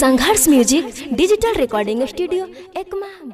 संघर्ष music digital recording studio एक माह।